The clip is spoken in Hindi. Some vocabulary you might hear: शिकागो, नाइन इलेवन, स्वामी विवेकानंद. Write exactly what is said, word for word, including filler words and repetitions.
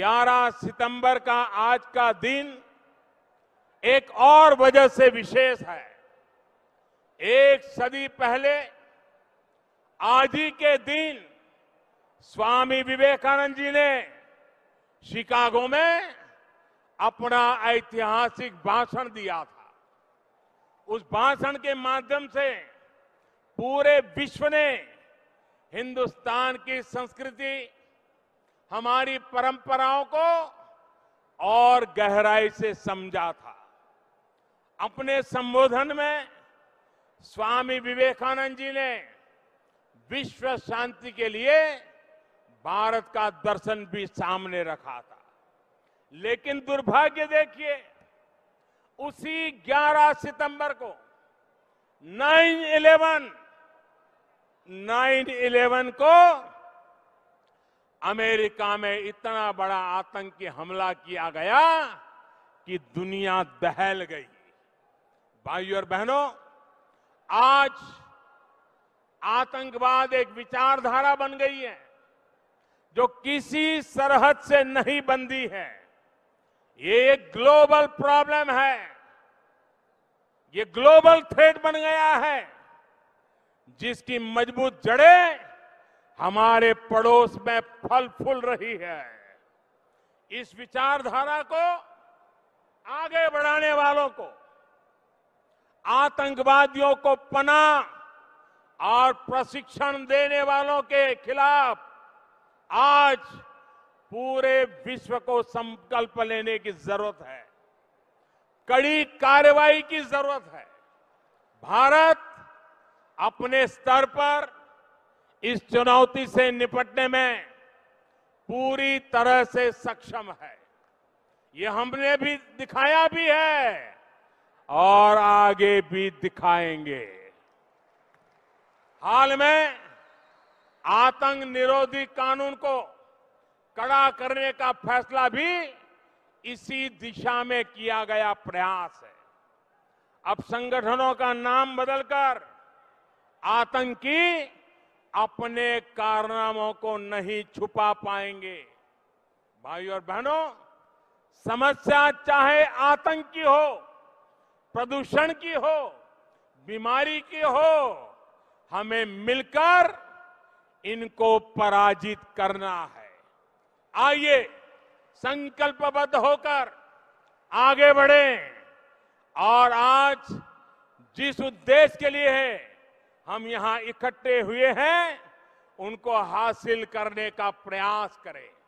ग्यारह सितंबर का आज का दिन एक और वजह से विशेष है। एक सदी पहले आज ही के दिन स्वामी विवेकानंद जी ने शिकागो में अपना ऐतिहासिक भाषण दिया था। उस भाषण के माध्यम से पूरे विश्व ने हिंदुस्तान की संस्कृति, हमारी परंपराओं को और गहराई से समझा था। अपने संबोधन में स्वामी विवेकानंद जी ने विश्व शांति के लिए भारत का दर्शन भी सामने रखा था। लेकिन दुर्भाग्य देखिए, उसी ग्यारह सितंबर को नाइन इलेवन नाइन इलेवन को अमेरिका में इतना बड़ा आतंकी हमला किया गया कि दुनिया दहल गई। भाइयों और बहनों, आज आतंकवाद एक विचारधारा बन गई है जो किसी सरहद से नहीं बंधी है। ये एक ग्लोबल प्रॉब्लम है, ये ग्लोबल थ्रेट बन गया है जिसकी मजबूत जड़ें हमारे पड़ोस में फल फूल रही है। इस विचारधारा को आगे बढ़ाने वालों को, आतंकवादियों को पनाह और प्रशिक्षण देने वालों के खिलाफ आज पूरे विश्व को संकल्प लेने की जरूरत है, कड़ी कार्रवाई की जरूरत है। भारत अपने स्तर पर इस चुनौती से निपटने में पूरी तरह से सक्षम है। ये हमने भी दिखाया भी है और आगे भी दिखाएंगे। हाल में आतंक निरोधी कानून को कड़ा करने का फैसला भी इसी दिशा में किया गया प्रयास है। अब संगठनों का नाम बदलकर आतंकी अपने कारनामों को नहीं छुपा पाएंगे। भाइयों और बहनों, समस्या चाहे आतंक की हो, प्रदूषण की हो, बीमारी की हो, हमें मिलकर इनको पराजित करना है। आइए संकल्पबद्ध होकर आगे बढ़ें। और आज जिस उद्देश्य के लिए है हम यहाँ इकट्ठे हुए हैं, उनको हासिल करने का प्रयास करें।